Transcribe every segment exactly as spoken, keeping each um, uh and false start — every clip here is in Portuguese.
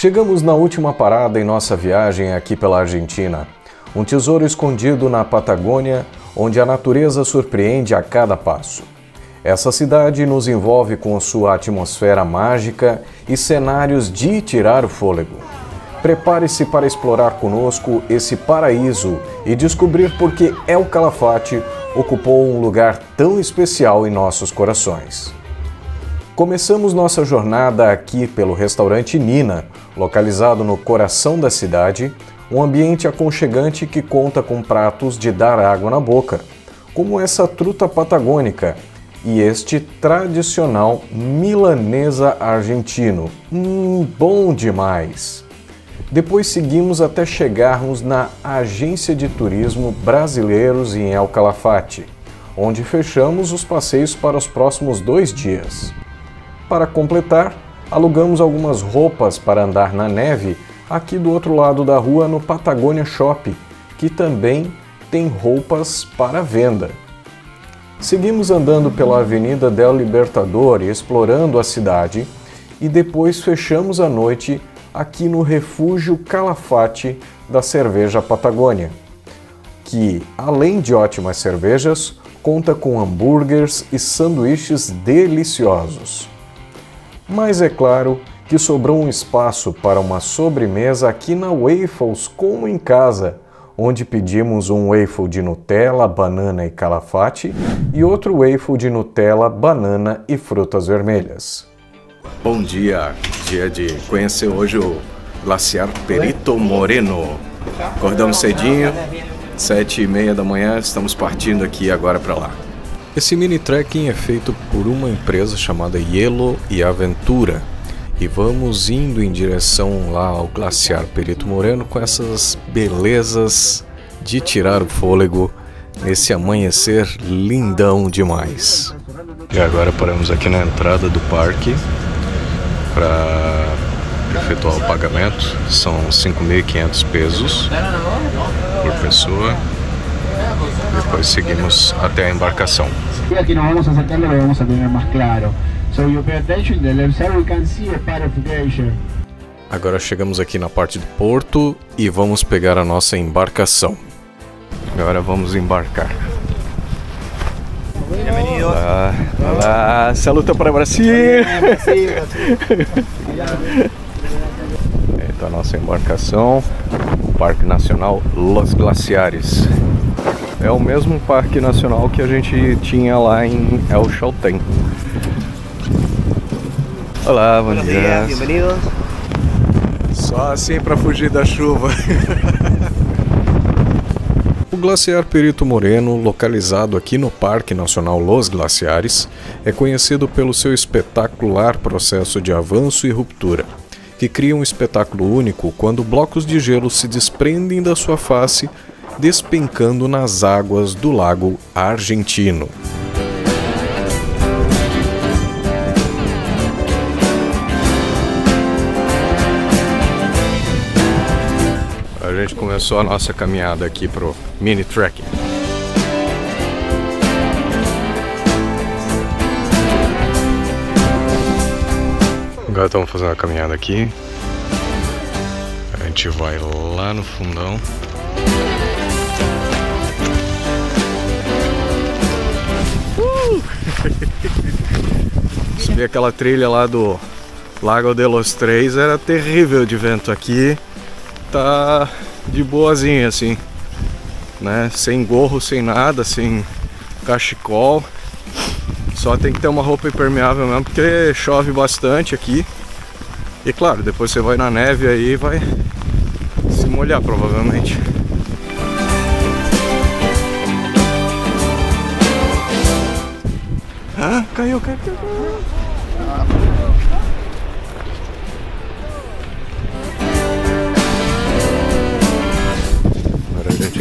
Chegamos na última parada em nossa viagem aqui pela Argentina. Um tesouro escondido na Patagônia, onde a natureza surpreende a cada passo. Essa cidade nos envolve com sua atmosfera mágica e cenários de tirar o fôlego. Prepare-se para explorar conosco esse paraíso e descobrir por que El Calafate ocupou um lugar tão especial em nossos corações. Começamos nossa jornada aqui pelo restaurante Nina, localizado no coração da cidade, um ambiente aconchegante que conta com pratos de dar água na boca, como essa truta patagônica e este tradicional milanesa argentino. Hum, bom demais! Depois seguimos até chegarmos na Agência de Turismo Brasileiros em El Calafate, onde fechamos os passeios para os próximos dois dias. Para completar, alugamos algumas roupas para andar na neve aqui do outro lado da rua no Patagonia Shop, que também tem roupas para venda. Seguimos andando pela Avenida del Libertador e explorando a cidade e depois fechamos a noite aqui no Refúgio Calafate da Cerveja Patagonia, que, além de ótimas cervejas, conta com hambúrgueres e sanduíches deliciosos. Mas é claro que sobrou um espaço para uma sobremesa aqui na Waffles Como em Casa, onde pedimos um waffle de Nutella, banana e calafate e outro waffle de Nutella, banana e frutas vermelhas. Bom dia! Dia de conhecer hoje o Glaciar Perito Moreno. Acordamos cedinho, sete e meia da manhã, estamos partindo aqui agora para lá. Esse mini trekking é feito por uma empresa chamada Hielo y Aventura e vamos indo em direção lá ao Glaciar Perito Moreno com essas belezas de tirar o fôlego nesse amanhecer lindão demais. E agora paramos aqui na entrada do parque para efetuar o pagamento. São cinco mil e quinhentos pesos por pessoa. Depois seguimos até a embarcação. Aqui nós vamos acertar, vamos ter mais claro. Agora chegamos aqui na parte do porto e vamos pegar a nossa embarcação. Agora vamos embarcar. Olá, olá, saluta para o Brasil! Então a nossa embarcação, Parque Nacional Los Glaciares. É o mesmo parque nacional que a gente tinha lá em El Chaltén. Olá, bom dia! Só assim para fugir da chuva. O Glaciar Perito Moreno, localizado aqui no Parque Nacional Los Glaciares, é conhecido pelo seu espetacular processo de avanço e ruptura, que cria um espetáculo único quando blocos de gelo se desprendem da sua face, despencando nas águas do Lago Argentino. A gente começou a nossa caminhada aqui pro mini trekking. Agora estamos fazendo a caminhada aqui. A gente vai lá no fundão. Uh! Subir aquela trilha lá do Lago de los Tres, era terrível de vento aqui. Tá de boazinha assim, né? Sem gorro, sem nada, sem cachecol. Só tem que ter uma roupa impermeável mesmo, porque chove bastante aqui. E claro, depois você vai na neve aí e vai se molhar provavelmente. Ah, caiu, caiu, caiu.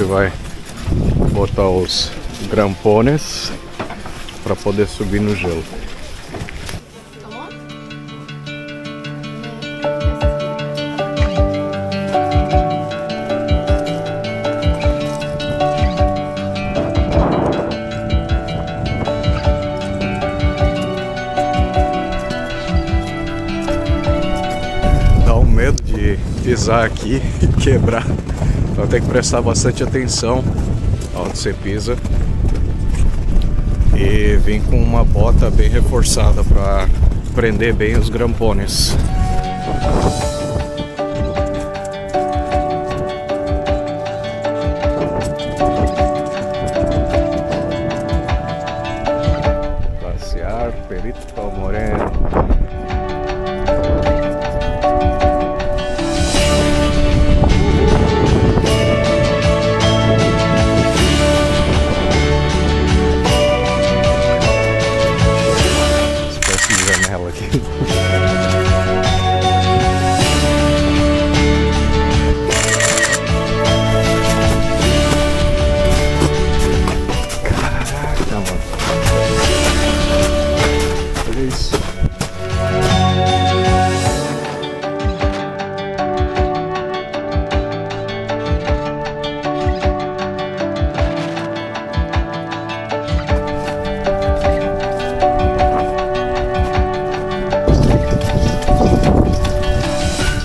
Vai botar os grampones para poder subir no gelo. Dá um medo de pisar aqui e quebrar. Então tem que prestar bastante atenção onde você pisa. E vim com uma bota bem reforçada para prender bem os grampones. Glaciar Perito Moreno. Espécie de janela aqui.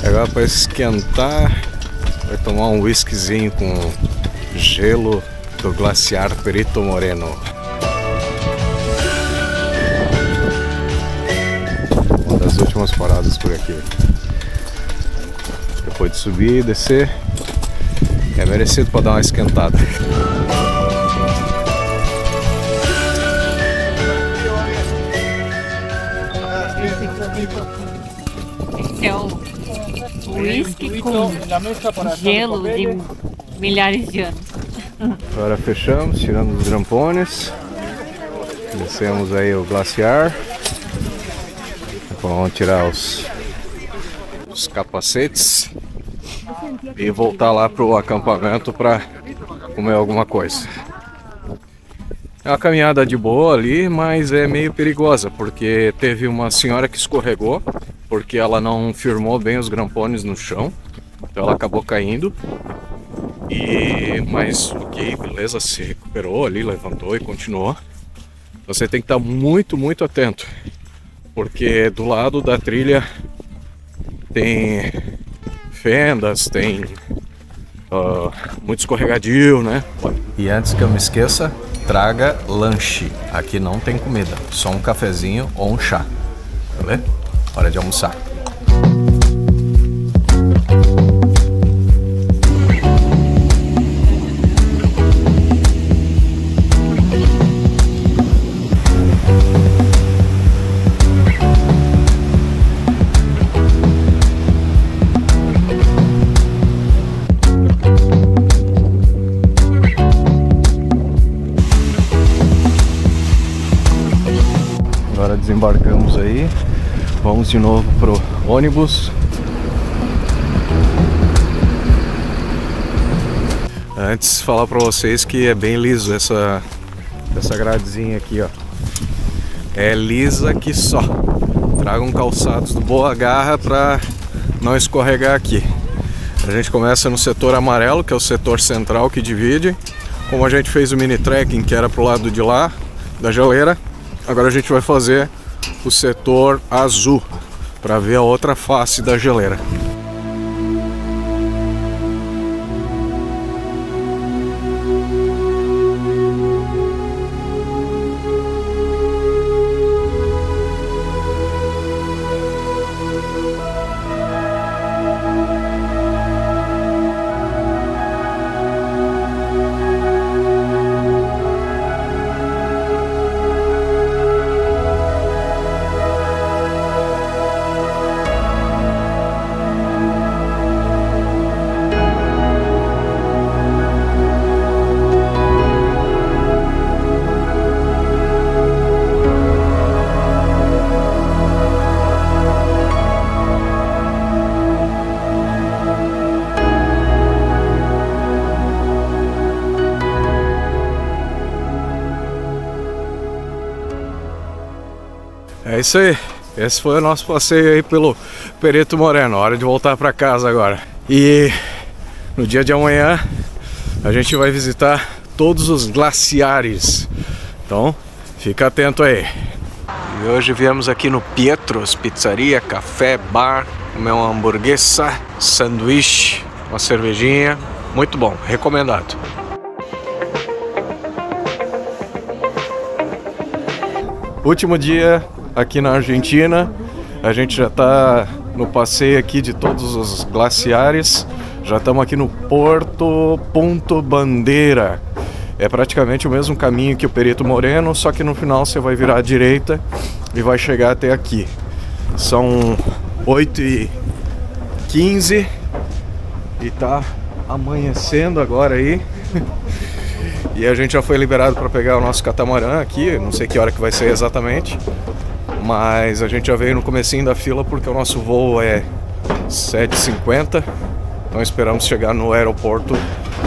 Agora para esquentar, vai tomar um whiskyzinho com gelo do Glaciar Perito Moreno. Uma das últimas paradas por aqui. Depois de subir e descer, é merecido para dar uma esquentada. Whisky com gelo de milhares de anos. Agora fechamos, tirando os grampones. Descemos aí o glaciar. Então vamos tirar os, os capacetes e voltar lá para o acampamento para comer alguma coisa. É uma caminhada de boa ali, mas é meio perigosa, porque teve uma senhora que escorregou, porque ela não firmou bem os grampones no chão, então ela acabou caindo. E mas ok, beleza, se recuperou ali, levantou e continuou. Você tem que estar muito, muito atento, porque do lado da trilha tem fendas, tem uh, muito escorregadio, né? E antes que eu me esqueça, traga lanche. Aqui não tem comida, só um cafezinho ou um chá, beleza? Hora de almoçar. Agora desembarcamos aí. Vamos de novo pro ônibus. Antes falar para vocês que é bem liso essa essa gradezinha aqui, ó. É lisa que só. Tragam calçados de boa garra para não escorregar aqui. A gente começa no setor amarelo, que é o setor central que divide. Como a gente fez o mini trekking, que era pro lado de lá da geleira, agora a gente vai fazer o setor azul, para ver a outra face da geleira. É isso aí, esse foi o nosso passeio aí pelo Perito Moreno, hora de voltar para casa agora. E no dia de amanhã a gente vai visitar todos os glaciares, então fica atento aí. E hoje viemos aqui no Pietros, pizzaria, café, bar, comer uma hamburguesa, sanduíche, uma cervejinha. Muito bom, recomendado. Último dia aqui na Argentina. A gente já está no passeio aqui de todos os glaciares. Já estamos aqui no Puerto Punta Bandeira. É praticamente o mesmo caminho que o Perito Moreno, só que no final você vai virar à direita e vai chegar até aqui. São oito e quinze e tá amanhecendo agora aí. E a gente já foi liberado para pegar o nosso catamarã aqui, não sei que hora que vai ser exatamente, mas a gente já veio no comecinho da fila porque o nosso voo é sete e cinquenta, então esperamos chegar no aeroporto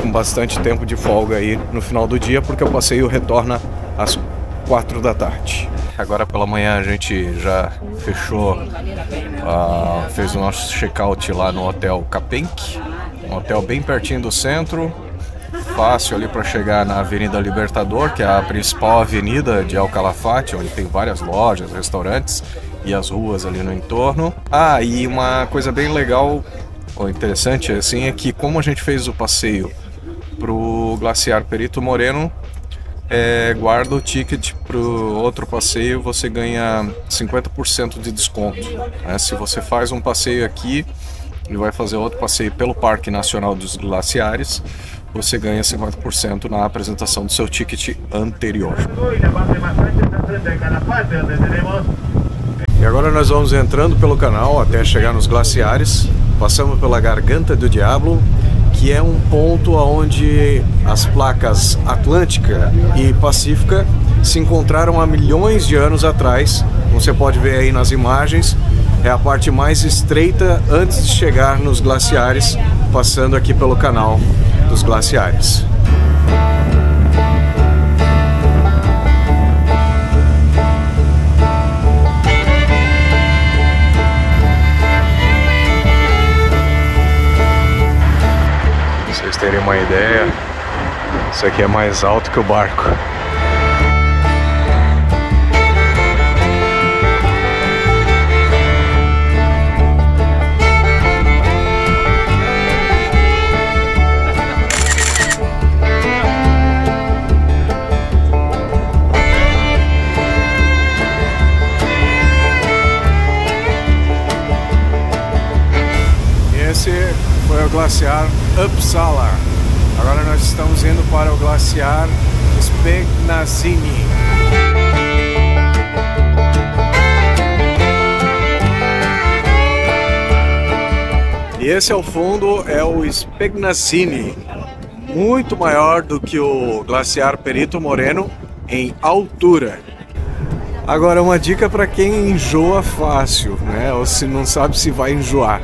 com bastante tempo de folga aí no final do dia, porque o passeio retorna às quatro da tarde. Agora pela manhã a gente já fechou, uh, fez o nosso check-out lá no hotel Capenque, um hotel bem pertinho do centro, fácil ali para chegar na Avenida Libertador, que é a principal avenida de El Calafate, onde tem várias lojas, restaurantes e as ruas ali no entorno. Ah, e uma coisa bem legal ou interessante assim é que, como a gente fez o passeio pro Glaciar Perito Moreno, é, guarda o ticket pro outro passeio, você ganha cinquenta por cento de desconto, né? Se você faz um passeio aqui e vai fazer outro passeio pelo Parque Nacional dos Glaciares, você ganha cinquenta por cento na apresentação do seu ticket anterior. E agora nós vamos entrando pelo canal até chegar nos glaciares. Passamos pela Garganta do Diablo, que é um ponto onde as placas Atlântica e Pacífica se encontraram há milhões de anos atrás. Como você pode ver aí nas imagens, é a parte mais estreita antes de chegar nos glaciares, passando aqui pelo canal dos glaciares. Pra vocês terem uma ideia, isso aqui é mais alto que o barco. Esse foi o Glaciar Uppsala. Agora nós estamos indo para o Glaciar Spegazzini. E esse ao fundo é o Spegazzini, muito maior do que o Glaciar Perito Moreno em altura. Agora, uma dica para quem enjoa fácil, né? Ou se não sabe se vai enjoar.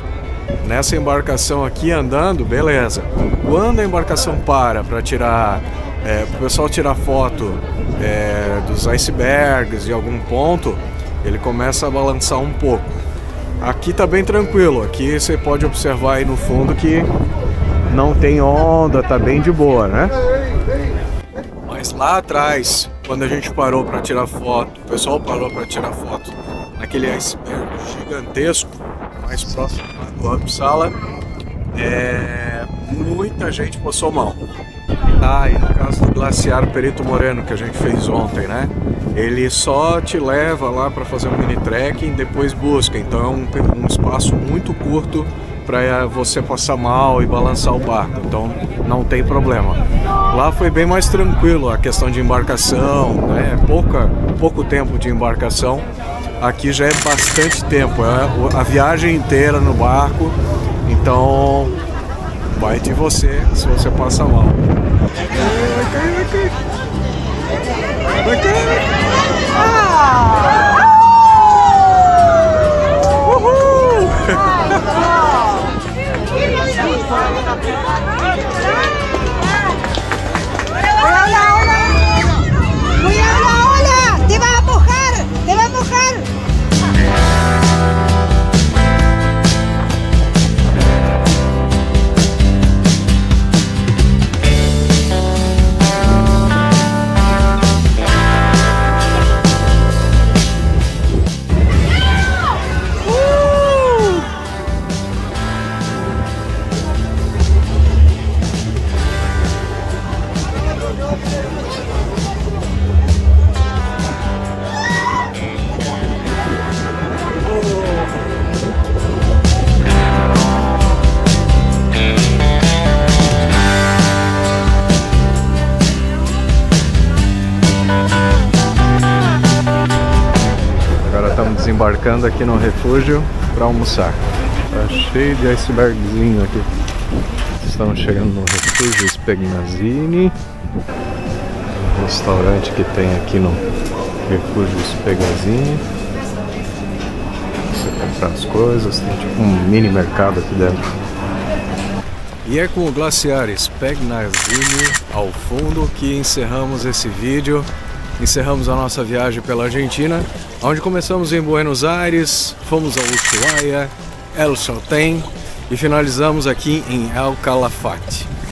Nessa embarcação aqui andando, beleza. Quando a embarcação para para tirar, é, para o pessoal tirar foto é, dos icebergs de algum ponto, ele começa a balançar um pouco. Aqui tá bem tranquilo, aqui você pode observar aí no fundo que não tem onda, tá bem de boa, né? Mas lá atrás, quando a gente parou para tirar foto, o pessoal parou para tirar foto naquele iceberg gigantesco, mais próximo do Uppsala, é, muita gente passou mal. Ah, e no caso do Glaciar Perito Moreno, que a gente fez ontem, né? Ele só te leva lá para fazer um mini trekking, depois busca. Então é um, um espaço muito curto para você passar mal e balançar o barco. Então não tem problema. Lá foi bem mais tranquilo a questão de embarcação, né? Pouca, pouco tempo de embarcação. Aqui já é bastante tempo, é a viagem inteira no barco, então vai de você se você passa mal. Vai cair, vai cair. Vai cair. Ah! Uhul! Olha, olha! Olha, olha! Te vai mojar! Te vai mojar! embarcando aqui no refúgio para almoçar. Tá cheio de icebergzinho aqui. Estamos chegando no refúgio Spegazzini, um restaurante que tem aqui no refúgio Spegazzini. Você compra as coisas, tem tipo um mini mercado aqui dentro. E é com o glaciar Spegazzini ao fundo que encerramos esse vídeo. Encerramos a nossa viagem pela Argentina, onde começamos em Buenos Aires, fomos a Ushuaia, El Chaltén e finalizamos aqui em El Calafate.